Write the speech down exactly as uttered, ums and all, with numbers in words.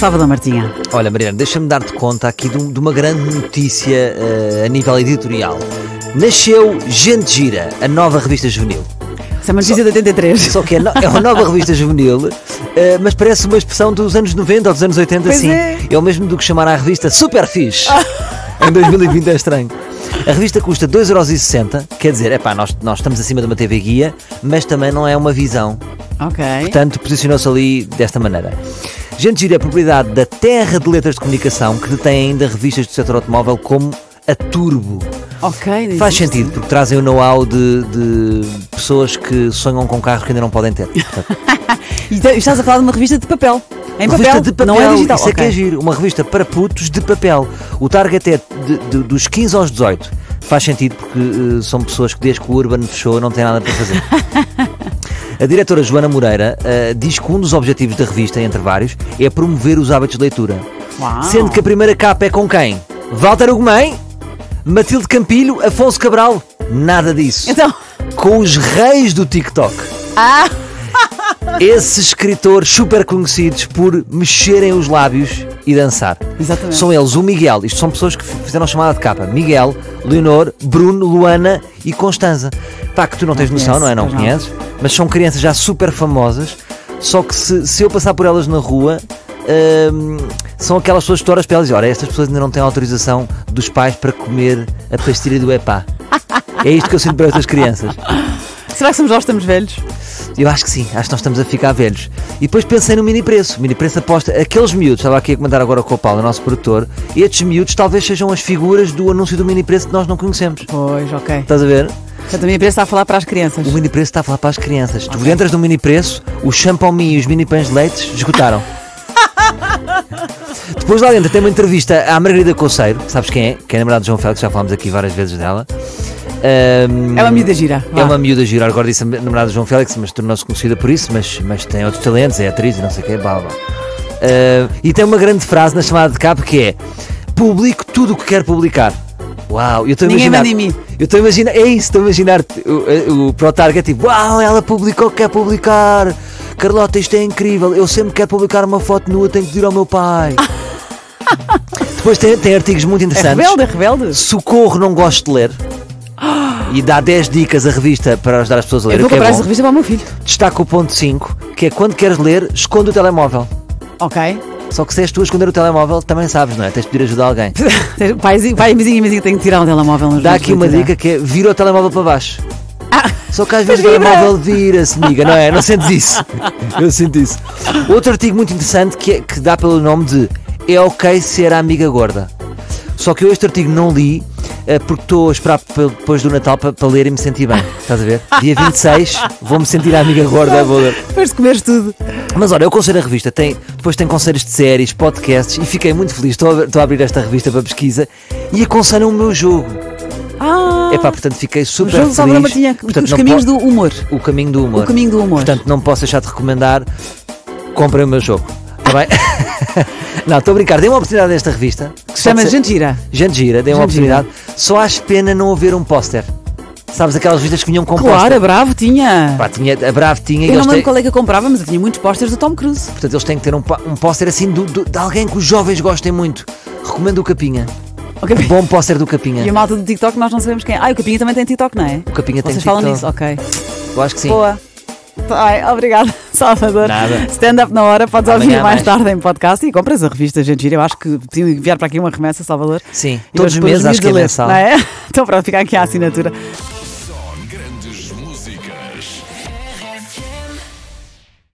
Salvador Martinha. Olha, Mariana, deixa-me dar-te conta aqui de, um, de uma grande notícia uh, a nível editorial. Nasceu Gente Gira, a nova revista juvenil. Isso é uma notícia de oitenta e três. Só que é, no, é uma nova revista juvenil, uh, mas parece uma expressão dos anos noventa ou dos anos oitenta, pois assim. É. É o mesmo do que chamar à revista Superfix. Em dois mil e vinte é estranho. A revista custa dois euros e sessenta, quer dizer, é pá, nós, nós estamos acima de uma T V guia, mas também não é uma visão. Ok. Portanto, posicionou-se ali desta maneira. Gente Gira é propriedade da Terra de Letras de Comunicação, que detém ainda revistas do setor automóvel como a Turbo. Ok. Faz sentido, porque trazem o know-how de, de pessoas que sonham com carros que ainda não podem ter. E estás a falar de uma revista de papel. Em revista papel, de papel, não é digital. Isso okay. É que é giro, uma revista para putos de papel. O target é de, de, dos quinze aos dezoito. Faz sentido porque uh, são pessoas que desde que o Urban fechou não têm nada para fazer. A diretora Joana Moreira uh, diz que um dos objetivos da revista, entre vários, é promover os hábitos de leitura. Uau. Sendo que a primeira capa é com quem? Walter Hugo Mãe? Matilde Campilho? Afonso Cabral? Nada disso. Então... com os reis do TikTok. Ah! Esses escritores super conhecidos por mexerem os lábios e dançar. Exatamente. São eles o Miguel, isto são pessoas que fizeram a chamada de capa. Miguel, Leonor, Bruno, Luana e Constanza. Pá, que tu não, não tens noção, não é? Não conheces. Não. Mas são crianças já super famosas. Só que se, se eu passar por elas na rua, hum, são aquelas pessoas que tu olhas para elas e dizem: ora, estas pessoas ainda não têm autorização dos pais para comer a pastilha do Epá. É isto que eu sinto para estas crianças. Será que somos nós que estamos velhos? Eu acho que sim, acho que nós estamos a ficar velhos. E depois pensei no Mini Preço. O Mini Preço aposta aqueles miúdos, estava aqui a comentar agora com o Paulo, o nosso produtor, e estes miúdos talvez sejam as figuras do anúncio do Mini Preço que nós não conhecemos. Pois, ok. Estás a ver? Portanto, o Mini Preço está a falar para as crianças. O Mini Preço está a falar para as crianças. Okay. Tu entras no Mini Preço, o shampoo e os mini pães de leite esgotaram. Depois lá dentro tem uma entrevista à Margarida Conceição, sabes quem é? Que é namorada de João Félix, já falámos aqui várias vezes dela. Um, é uma miúda gira. É uma miúda gira. Agora disse a namorada de João Félix, mas tornou-se conhecida por isso, mas, mas tem outros talentos, é atriz e não sei o que, blá blá. Uh, e tem uma grande frase na chamada de capa que é: publico tudo o que quero publicar. Uau, eu estou a imaginar. Ninguém manda em mim. Eu estou a imaginar, é isso, estou a imaginar o, o Pro Target, tipo, uau, ela publicou o que quer publicar. Carlota, isto é incrível. Eu sempre quero publicar uma foto nua, tenho que pedir ao meu pai. Depois tem, tem artigos muito interessantes. É rebelde, é rebelde. Socorro, não gosto de ler. E dá dez dicas a revista para ajudar as pessoas a ler. Eu vou comprar essa revista para o meu filho. Destaca o ponto cinco, que é: quando queres ler, esconde o telemóvel. Ok. Só que se és tu a esconder o telemóvel, também sabes, não é? Tens de pedir ajuda a alguém. Pai, vizinho e vizinho, tem que tirar um telemóvel. Dá aqui uma dica que é: vira o telemóvel para baixo. Ah, só que às vezes vibra. O telemóvel vira-se, amiga, não é? Não sentes isso? Eu sinto isso. Outro artigo muito interessante que, é, que dá pelo nome de "É ok ser a amiga gorda". Só que eu este artigo não li, porque estou a esperar depois do Natal para ler e me sentir bem. Estás a ver? Dia vinte e seis vou-me sentir a amiga gorda. Vou ler. Depois de comeres tudo. Mas olha, eu aconselho a revista. Tem, depois tem conselhos de séries, podcasts, e fiquei muito feliz. Estou a, estou a abrir esta revista para pesquisa e aconselho o meu jogo. Ah, epá, portanto fiquei super feliz. Martinha, portanto, os caminhos po- do humor. O caminho do humor. O caminho do humor. Portanto, não posso deixar de recomendar. Comprem o meu jogo. Está bem? Não, estou a brincar. Dei uma oportunidade a esta revista. Que se chama Gente Gira. Gente Gira, dei uma oportunidade. Só acho pena não haver um póster. Sabes aquelas revistas que vinham com póster? Claro, a Bravo tinha. Pá, tinha. A Bravo tinha. Eu não lembro qual é que eu comprava, mas eu tinha muitos pósteres do Tom Cruise. Portanto, eles têm que ter um, um póster assim do, do, de alguém que os jovens gostem muito. Recomendo o Capinha. Okay. Um bom póster do Capinha. E a malta do TikTok, nós não sabemos quem é. Ah, o Capinha também tem TikTok, não é? O Capinha tem TikTok. Vocês falam nisso? Ok. Eu acho que sim. Boa. Ai, obrigada, Salvador. Nada. Stand-up na hora, podes ouvir mais, mais tarde em podcast e compras a revista Gente Gira. Eu acho que tinha de enviar para aqui uma remessa, Salvador. Sim, e todos os meses, acho que é mensal. Não é? Então pronto, fica aqui a assinatura.